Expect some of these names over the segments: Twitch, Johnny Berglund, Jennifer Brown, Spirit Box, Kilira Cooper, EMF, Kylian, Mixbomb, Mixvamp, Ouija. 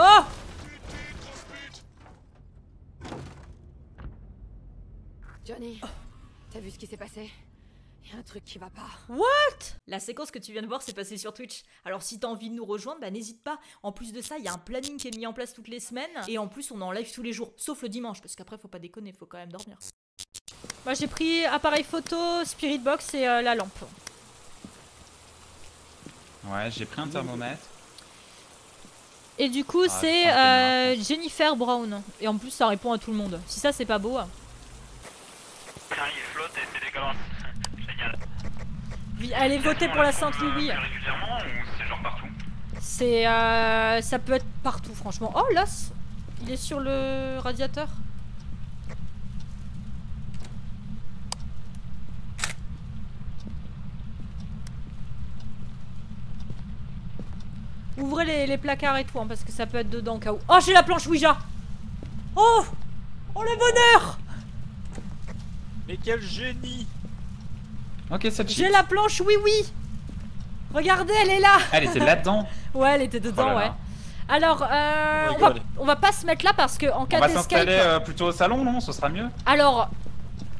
Oh! Johnny, t'as vu ce qui s'est passé? Il y a un truc qui va pas. What? La séquence que tu viens de voir s'est passée sur Twitch. Alors si t'as envie de nous rejoindre, bah n'hésite pas. En plus de ça, il y a un planning qui est mis en place toutes les semaines. Et en plus, on est en live tous les jours, sauf le dimanche, parce qu'après, faut pas déconner, faut quand même dormir. Moi, j'ai pris appareil photo, Spirit Box et la lampe. Ouais, j'ai pris un thermomètre. Et du coup, c'est Jennifer Brown. Et en plus, ça répond à tout le monde. Si ça, c'est pas beau. Il flotte et c'est décollant. Génial. Allez voter pour la Sainte-Louis. C'est régulièrement ou c'est genre partout? C'est... ça peut être partout, franchement. Oh, l'os! Il est sur le radiateur. Ouvrez les placards et tout, hein, parce que ça peut être dedans au cas où. Oh, j'ai la planche Ouija. Oh! Oh, le bonheur! Mais quel génie! Ok, ça. J'ai la planche, oui, oui! Regardez, elle est là! Elle était là-dedans? Ouais, elle était dedans, oh là ouais. Là. Alors, on va pas se mettre là parce que en cas d'escape... On va s'installer plutôt au salon, non? Ce sera mieux? Alors,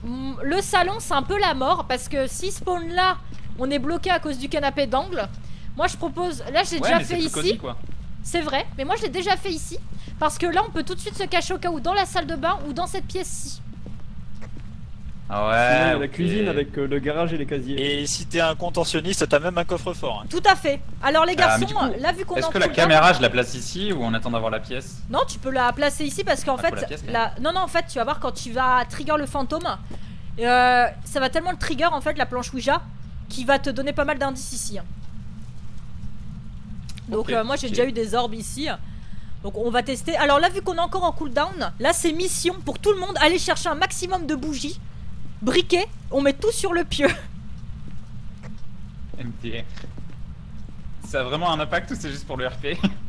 le salon, c'est un peu la mort, parce que si spawn là, on est bloqué à cause du canapé d'angle. Moi je propose, là j'ai déjà fait ici, c'est vrai, mais moi je l'ai déjà fait ici, parce que là on peut tout de suite se cacher au cas où dans la salle de bain ou dans cette pièce-ci. Ah ouais, la cuisine avec le garage et les casiers. Et si t'es un contentionniste, t'as même un coffre-fort. Hein. Tout à fait. Alors les garçons, là vu qu'on est... Est-ce que la caméra je la place ici ou on attend d'avoir la pièce? Non, tu peux la placer ici parce qu'en fait, non non en fait tu vas voir quand tu vas trigger le fantôme, ça va tellement le trigger en fait la planche Ouija, qui va te donner pas mal d'indices ici. Hein. Donc okay, moi j'ai déjà eu des orbes ici. Donc on va tester. Alors là vu qu'on est encore en cooldown, là c'est mission pour tout le monde. Aller chercher un maximum de bougies, briquets, on met tout sur le pieu. MDR. Ça a vraiment un impact ou c'est juste pour le RP?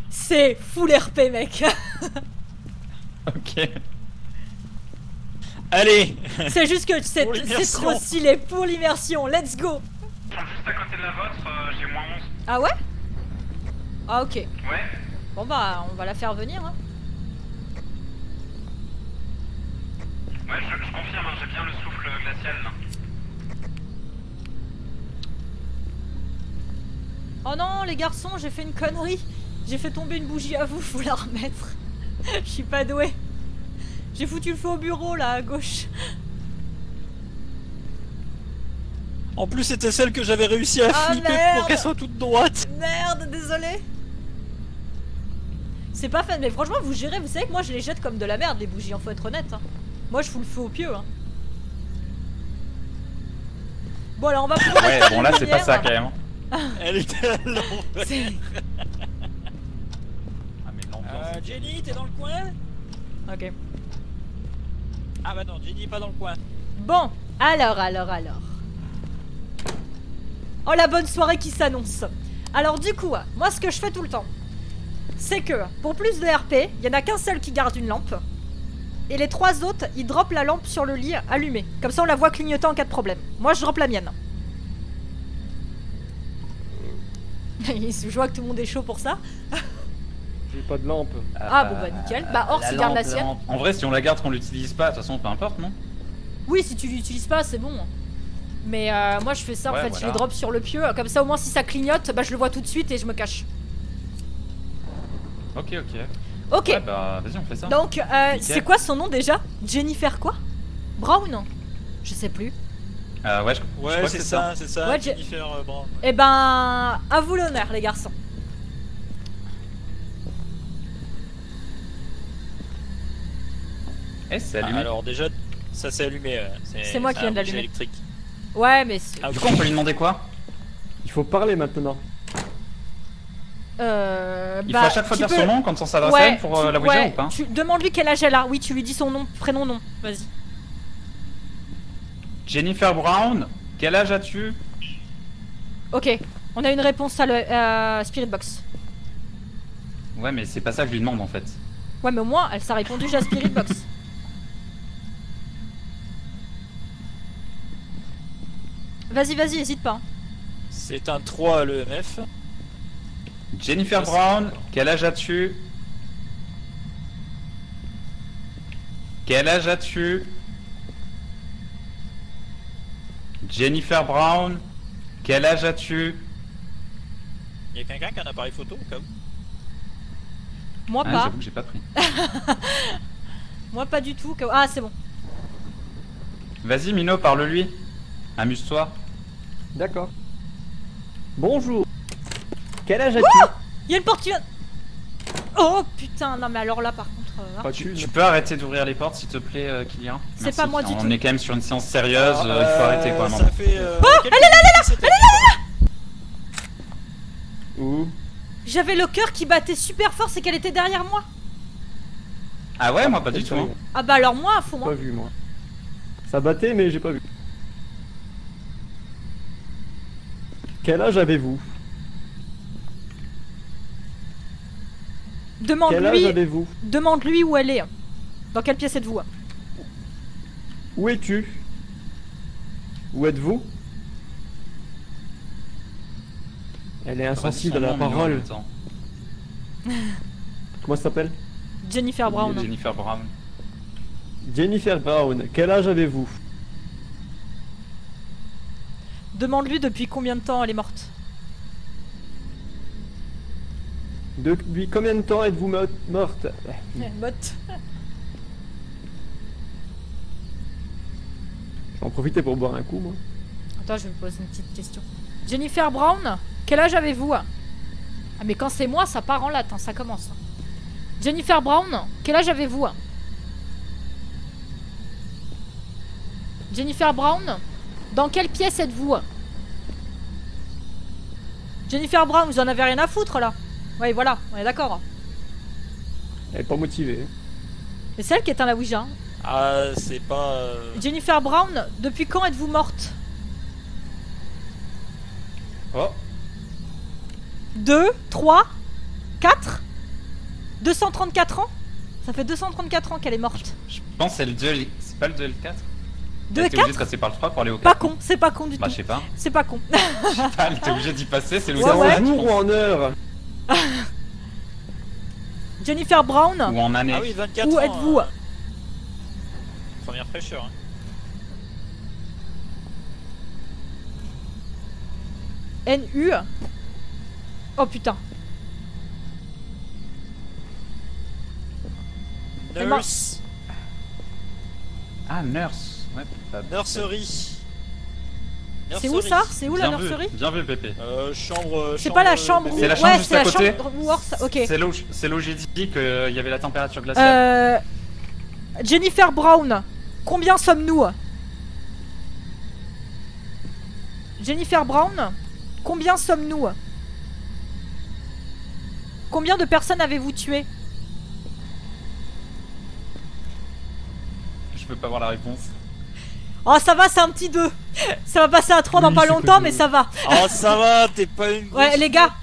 C'est full RP mec. Ok. Allez. C'est juste que c'est trop stylé pour l'immersion, let's go. Juste à côté de la vôtre, j'ai moins 11. Ah ouais? Ah ok. Ouais. Bon bah on va la faire venir. Hein. Ouais je confirme, j'ai bien le souffle glacial là. Oh non les garçons, j'ai fait une connerie. J'ai fait tomber une bougie à vous, faut la remettre. Je suis pas douée. J'ai foutu le feu au bureau là à gauche. En plus c'était celle que j'avais réussi à flipper pour qu'elle soit toute droite. Merde, désolé. C'est pas fait, mais franchement vous gérez, vous savez que moi je les jette comme de la merde les bougies, hein, faut être honnête. Hein. Moi je fous le feu au pieu. Hein. Bon alors on va prendre la lumière. Bon là c'est pas ça quand même. Elle était à l'envers. Ah mais l'ambiance. Jenny, t'es dans le coin? Ok. Ah bah non, Jenny est pas dans le coin. Bon, alors. Oh la bonne soirée qui s'annonce. Alors du coup, moi ce que je fais tout le temps, c'est que pour plus de RP, il n'y en a qu'un seul qui garde une lampe. Et les trois autres, ils droppent la lampe sur le lit allumée. Comme ça on la voit clignoter en cas de problème. Moi je droppe la mienne. Je vois que tout le monde est chaud pour ça. J'ai pas de lampe. Ah bon bah nickel. Bah Ors il garde la sienne. En vrai si on la garde qu'on l'utilise pas, de toute façon peu importe non? Oui si tu l'utilises pas c'est bon. Mais moi je fais ça en fait, je les drop sur le pieu, comme ça au moins si ça clignote, bah je le vois tout de suite et je me cache. Ok. Ouais, bah vas-y on fait ça. Donc c'est quoi son nom déjà? Jennifer quoi? Brown? Je sais plus. Ouais c'est ça, ouais, Jennifer Brown. Et ben à vous l'honneur les garçons. Eh c'est allumé. Alors déjà ça s'est allumé, c'est moi qui viens de l'allumer. Ouais mais du coup on peut lui demander quoi? Il faut parler maintenant. Il faut à chaque fois dire son nom quand on s'adresse à elle pour la Ouija ou pas? Tu demandes lui quel âge elle a, oui tu lui dis son nom, prénom, nom, vas-y. Jennifer Brown, quel âge as-tu? Ok, on a une réponse à Spirit Box. Ouais mais c'est pas ça que je lui demande en fait. Ouais mais au moins elle s'est répondu à Spirit Box. Vas-y, hésite pas. C'est un 3 à l'EMF. Jennifer Brown, quel âge as-tu? Quel âge as-tu? Jennifer Brown, quel âge as-tu? Il y a quelqu'un qui a un appareil photo comme? Moi pas. J'avoue que j'ai pas pris. Moi pas du tout. Ah c'est bon. Vas-y Mino, parle-lui. Amuse-toi. D'accord. Bonjour. Quel âge as-tu? Il y a une porte qui vient. Oh putain, non mais alors là par contre... Tu peux arrêter d'ouvrir les portes s'il te plaît Kylian? C'est pas moi du tout. On est quand même sur une séance sérieuse, il faut arrêter quoi. Ça fait, oh, elle est là, elle est là. Où? J'avais le cœur qui battait super fort, c'est qu'elle était derrière moi. Ah ouais, moi pas du tout. Hein. Ah bah alors moi, faut moi. J'ai pas vu moi. Ça battait mais j'ai pas vu. Quel âge avez-vous? Demande-lui où elle est. Dans quelle pièce êtes-vous? Où es-tu? Où êtes-vous? Elle est insensible à la parole. Comment ça s'appelle? Jennifer Brown. Jennifer Brown. Jennifer Brown, quel âge avez-vous? Demande-lui depuis combien de temps elle est morte. Depuis combien de temps êtes-vous morte? Je vais en profiter pour boire un coup, moi. Attends, je vais me poser une petite question. Jennifer Brown, quel âge avez-vous? Ah, mais quand c'est moi, ça part en latin, ça commence. Jennifer Brown, quel âge avez-vous? Jennifer Brown, dans quelle pièce êtes-vous? Jennifer Brown, vous en avez rien à foutre, là. Ouais, voilà, on est d'accord. Elle est pas motivée. Mais c'est elle qui éteint la Ouija. Ah, c'est pas... Jennifer Brown, depuis quand êtes-vous morte? Oh. 2, 3, 4, 234 ans. Ça fait 234 ans qu'elle est morte. Je pense que c'est le 2, c'est pas le 2 et le 4. 2 et 4. T'es obligé de passer par le 3 pour aller au 4. Pas con, c'est pas con du tout. Bah je sais pas. C'est pas con. T'es obligé d'y passer, c'est le 4. C'est en jour ou en heure? Jennifer Brown, ou en année. Ah oui, 24 où êtes-vous? Première fraîcheur. Hein. NU. Oh putain. Nurse. Ah, nurse. Ouais, nurserie. C'est où ça? C'est où la nurserie? Bien vu, Pépé. Chambre. C'est pas la chambre où... C'est la chambre juste à côté. Ok. C'est là où j'ai dit qu'il y avait la température glaciale. Jennifer Brown, combien sommes-nous? Jennifer Brown, combien sommes-nous? Combien de personnes avez-vous tué? Je peux pas voir la réponse. Oh ça va, c'est un petit 2. Ça va passer à 3 dans pas longtemps, mais ça va. Oh ça va, t'es pas une... Ouais les gars,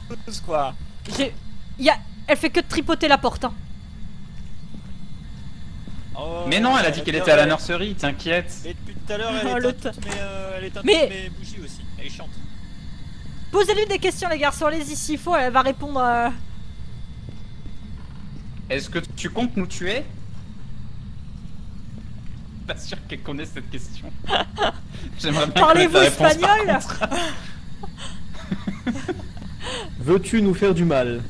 quoi. Elle fait que de tripoter la porte hein. Oh, mais non, elle a dit qu'elle était à la nurserie, t'inquiète. Mais depuis tout à l'heure elle est mais bougie aussi, elle chante. Posez-lui des questions les garçons, allez-y s'il faut, elle va répondre à... Est-ce que tu comptes nous tuer? Pas sûr qu'elle connaisse cette question. J'aimerais bien. Parlez-vous espagnol? Veux-tu nous faire du mal?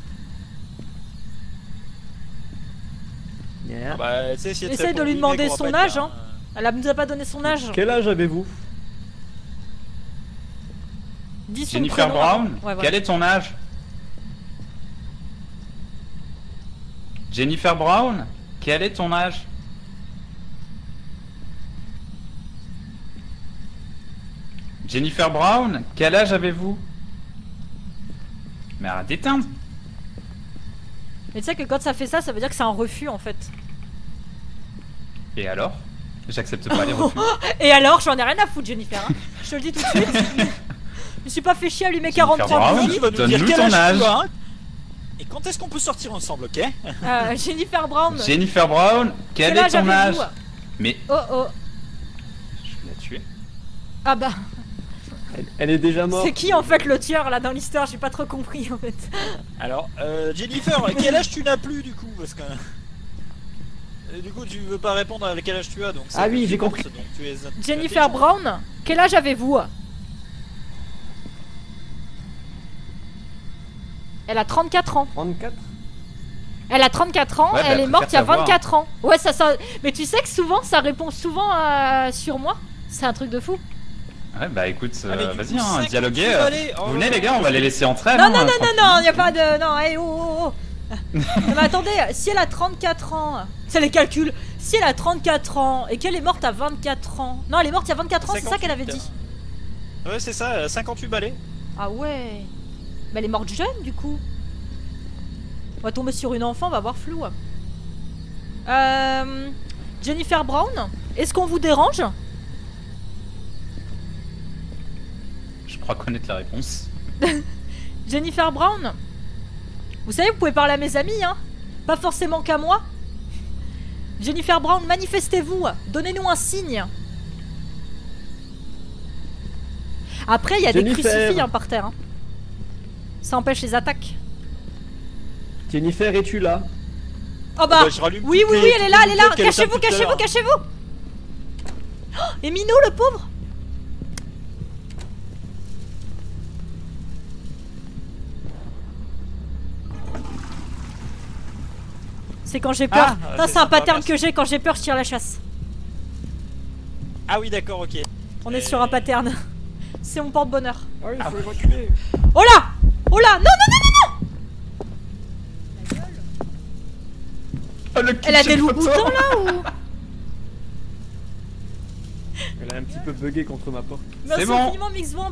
Yeah. Bah, essaye de lui demander son âge. Hein. Elle nous a pas donné son âge. Quel âge avez-vous? Jennifer Brown, ouais, voilà. Quel est ton âge? Jennifer Brown, quel est ton âge? Jennifer Brown, quel âge avez-vous? Mais arrête d'éteindre. Mais tu sais que quand ça fait ça, ça veut dire que c'est un refus en fait. Et alors? J'accepte pas les refus. Et alors? J'en ai rien à foutre Jennifer, hein. Je te le dis tout de suite. Je me suis pas fait chier à allumer 43 minutes. Donne-nous ton âge. Et quand est-ce qu'on peut sortir ensemble, ok? Jennifer Brown. Jennifer Brown, quel est ton âge? Mais... Oh oh. Je l'ai tué. Ah bah... Elle est déjà morte. C'est qui en fait le tueur là dans l'histoire? J'ai pas trop compris en fait. Alors, Jennifer, quel âge tu n'as plus du coup? Parce que... Et du coup, tu veux pas répondre à quel âge tu as, donc... Ah oui, j'ai compris. Donc tu es... Jennifer Brown, quel âge avez-vous? Elle a 34 ans. 34? Elle a 34 ans, ouais, elle est morte il y a 24 ans. Ouais, ça... Mais tu sais que souvent, ça répond souvent sur moi. C'est un truc de fou. Ouais, bah écoute, vas-y, hein, dialoguez. Vous venez les gars, on va les laisser entrer. Non, non, non, non, y a pas de... Non, hey, oh, oh, oh. Non, mais attendez, si elle a 34 ans... C'est les calculs. Si elle a 34 ans et qu'elle est morte à 24 ans... Non, elle est morte il y a 24 ans, c'est ça qu'elle avait dit. Ouais, c'est ça, elle a 58 balais. Ah ouais. Mais elle est morte jeune, du coup. On va tomber sur une enfant, on va voir flou. Jennifer Brown, est-ce qu'on vous dérange? Je crois connaître la réponse. Jennifer Brown, vous savez, vous pouvez parler à mes amis, hein. Pas forcément qu'à moi. Jennifer Brown, manifestez-vous. Donnez-nous un signe. Après, il y a des crucifix hein, par terre. Hein. Ça empêche les attaques. Jennifer, es-tu là? Oh bah, oui, oui, oui, elle est là, cachez-vous, cachez-vous, cachez-vous. Et Minot, le pauvre. C'est quand j'ai peur. Ah, c'est un pattern que j'ai, quand j'ai peur, je tire la chasse. Ah oui, d'accord, ok. On est sur un pattern. C'est mon porte-bonheur. Ah oui, faut évacuer. Oh là! Oh là! Non, non, non, non! Elle a des loups-boutons là ou? Elle a un petit peu bugué contre ma porte. Merci infiniment Mixvamp.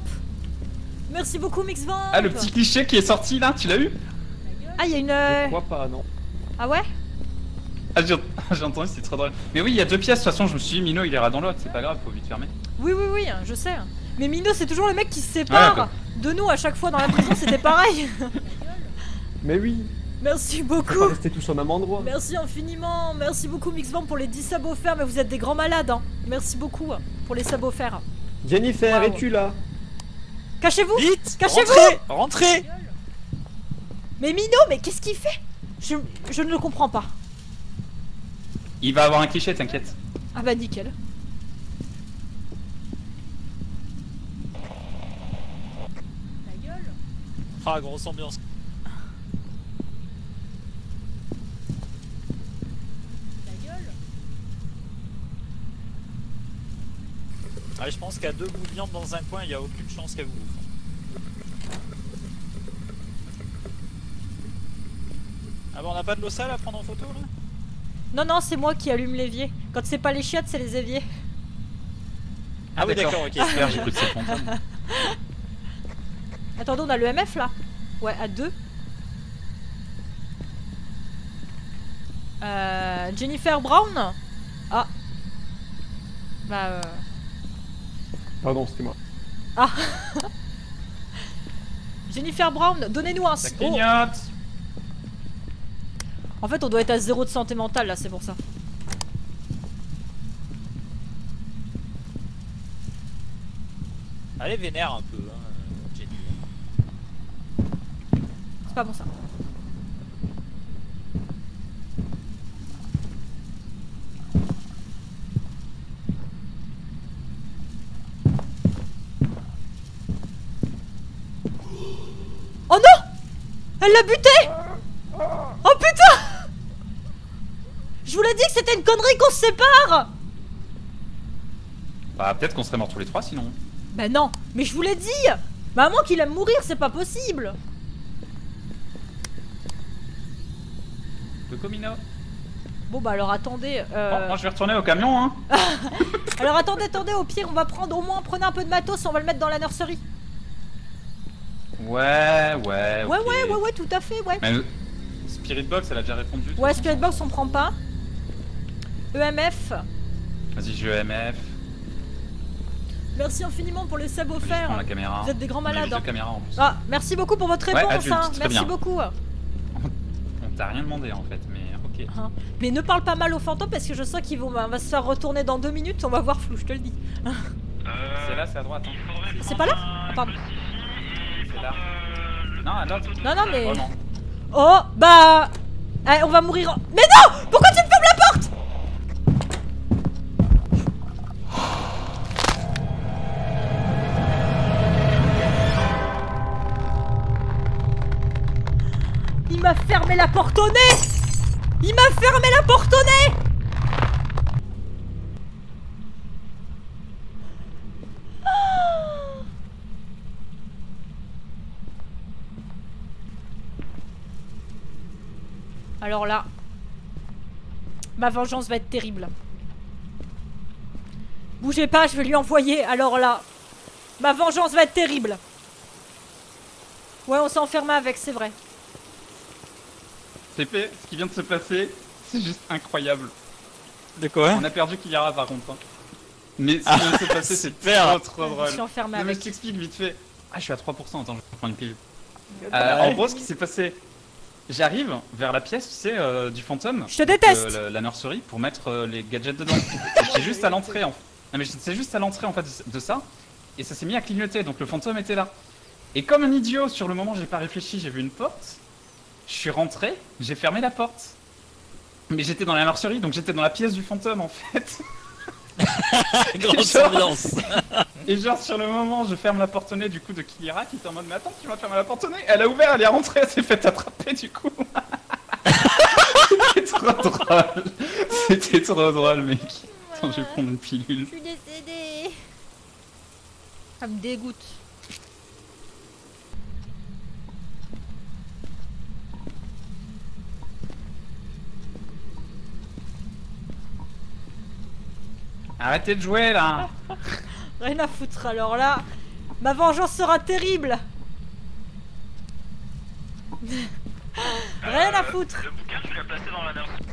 Merci beaucoup Mixvamp. Ah le petit cliché qui est sorti là, tu l'as eu? Ah il y a une... Je crois pas, non. Ah ouais? Ah j'ai entendu, c'était trop drôle. Mais oui il y a deux pièces, de toute façon je me suis dit Mino il ira dans l'autre, c'est pas grave, faut vite fermer. Oui oui oui, je sais. Mais Mino c'est toujours le mec qui se sépare de nous à chaque fois dans la prison, c'était pareil. Mais oui. Merci beaucoup. On va rester tous au même endroit. Merci infiniment. Merci beaucoup Mixbomb pour les 10 sabots offerts. Mais vous êtes des grands malades. Hein. Merci beaucoup pour les sabots offerts. Jennifer, wow. Es-tu là? Cachez-vous. Vite. Cachez-vous. Rentrez. Mais Mino, mais qu'est-ce qu'il fait? Je ne le comprends pas. Il va avoir un cliché, t'inquiète. Ah bah nickel. La gueule. Ah grosse ambiance. Ah, je pense qu'à deux bouts de viande dans un coin, il n'y a aucune chance qu'elle vous ouvre. Ah bon, on n'a pas de l'eau sale à prendre en photo là? Non, non, c'est moi qui allume l'évier. Quand c'est pas les chiottes, c'est les éviers. Ah oui, d'accord, ok. J'écoute cette fontaine. Attendez, on a le MF là? Ouais, à 2. Jennifer Brown? Ah. Bah Pardon, c'était moi. Ah. Jennifer Brown, donnez-nous un... Ça clignote. En fait, on doit être à 0 de santé mentale, là, c'est pour ça. Allez, vénère un peu, hein, Jenny. C'est pas bon, ça. Oh non! Elle l'a buté! Oh putain! Je vous l'ai dit que c'était une connerie qu'on se sépare! Bah peut-être qu'on serait morts tous les trois sinon. Bah non, mais je vous l'ai dit! Maman qu'il aime mourir, c'est pas possible! Le comino. Bon bah alors attendez... Bon, moi je vais retourner au camion hein. Alors attendez, attendez, au pire on va prendre, au moins prenez un peu de matos, on va le mettre dans la nurserie. Ouais, ouais, ouais, okay. ouais, tout à fait, ouais. Mais Spirit Box, elle a déjà répondu. Ouais, Spirit Box, on prend pas. EMF. Vas-y, j'ai EMF. Merci infiniment pour les sabots offerts. Vous êtes des grands malades. Hein. En plus. Ah, merci beaucoup pour votre réponse. Ouais, adulte, hein. Merci bien. Beaucoup. On t'a rien demandé en fait, mais ok. Hein. Mais ne parle pas mal aux fantômes parce que je sens qu'ils vont, on va se faire retourner dans 2 minutes. On va voir flou, je te le dis. C'est là, c'est à droite. Hein. C'est pas là? Ah, pardon. Là. Non, non, non, mais... Oh, non. Oh bah... Allez, on va mourir en... Mais non! Pourquoi tu me fermes la porte? Il m'a fermé la porte au nez. Il m'a fermé la porte au nez. Alors là, ma vengeance va être terrible. Bougez pas, je vais lui envoyer. Alors là, ma vengeance va être terrible. Ouais, on s'est enfermé avec, c'est vrai. C'est fait, ce qui vient de se passer, c'est juste incroyable. De quoi? On a perdu Kilira par contre. Hein. Mais ce qui vient de se passer, c'est trop trop drôle. Je suis enfermé avec. Mais je t'explique vite fait. Ah, je suis à 3%, attends, je vais prendre une pilule. En gros, ce qui s'est passé... J'arrive vers la pièce, tu sais, du fantôme. Je te déteste. La nurserie pour mettre les gadgets dedans. J'étais juste à l'entrée en fait. Non mais j'étais juste à l'entrée en fait de ça. Et ça s'est mis à clignoter, donc le fantôme était là. Et comme un idiot, sur le moment j'ai pas réfléchi, j'ai vu une porte. Je suis rentré, j'ai fermé la porte. Mais j'étais dans la nurserie, donc j'étais dans la pièce du fantôme en fait. Grande surveillance. Et genre sur le moment je ferme la porte au nez du coup de Kilira qui était en mode mais attends tu m'as fermé la porte au nez. Elle a ouvert, elle est rentrée, elle s'est fait attraper du coup. C'était trop drôle. C'était trop drôle mec. Attends je vais prendre une pilule. Je suis décédée. Ça me dégoûte. Arrêtez de jouer là. Rien à foutre alors là, ma vengeance sera terrible. Rien à foutre. Le bouquin tu l'as placé dans la nurserie.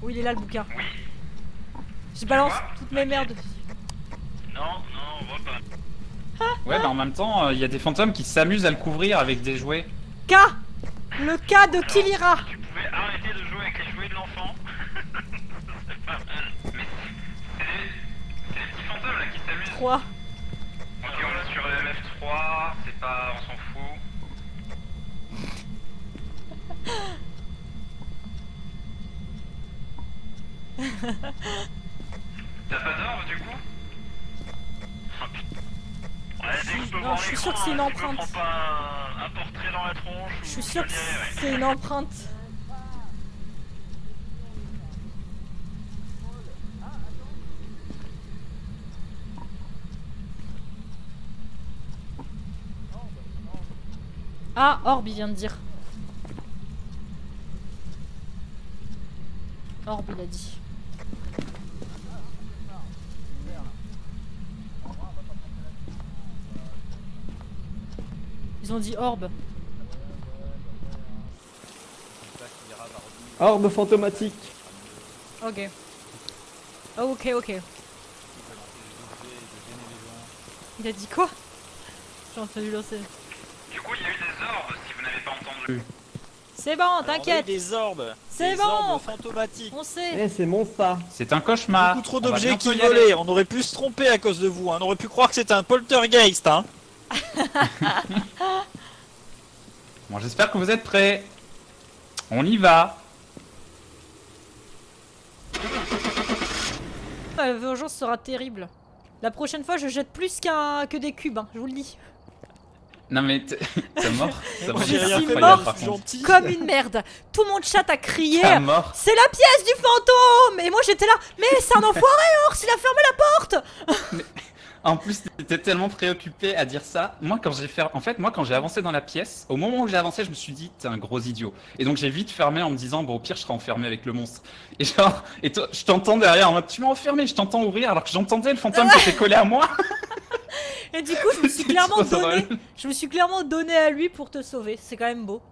Oui il est là le bouquin. Oui. Je balance toutes mes merdes. Non, non, on voit pas. Ouais bah en même temps il y a des fantômes qui s'amusent à le couvrir avec des jouets. K. Le K de Kilira. Tu pouvais arrêter de jouer avec les jouets de l'enfant. C'est pas mal. On est sur EMF 3, c'est pas, on s'en fout. T'as pas d'arbre du coup? Ouais, non, je suis sûr que c'est une empreinte. Si un portrait dans la tronche, je suis sûr que c'est une empreinte. Ah, Orb, il vient de dire. Orb, il a dit. Ils ont dit Orb. Orb fantomatique. Ok. Ok, ok. Il a dit quoi? J'ai entendu lancer. Du coup, il y a eu des orbes si vous n'avez pas entendu. C'est bon, t'inquiète. Des orbes. C'est bon. Fantomatiques. On sait. Eh, c'est mon ça. C'est un cauchemar. Beaucoup trop d'objets qui volaient. On aurait pu se tromper à cause de vous. Hein. On aurait pu croire que c'était un poltergeist. Hein. Bon, j'espère que vous êtes prêts. On y va. La vengeance sera terrible. La prochaine fois, je jette plus que des cubes. Hein, je vous le dis. Non mais t'es mort. J'ai mort comme une merde. Tout mon chat a crié. C'est la pièce du fantôme. Et moi j'étais là. Mais c'est un enfoiré Ors, il a fermé la porte. Mais, en plus t'étais tellement préoccupé à dire ça. Moi quand j'ai avancé dans la pièce, au moment où j'ai avancé je me suis dit t'es un gros idiot. Et donc j'ai vite fermé en me disant bon au pire je serai enfermé avec le monstre. Et genre toi, je t'entends derrière en mode tu m'as enfermé. Je t'entends ouvrir alors que j'entendais le fantôme qui était collé à moi. Et du coup, je me suis clairement donné à lui pour te sauver. C'est quand même beau.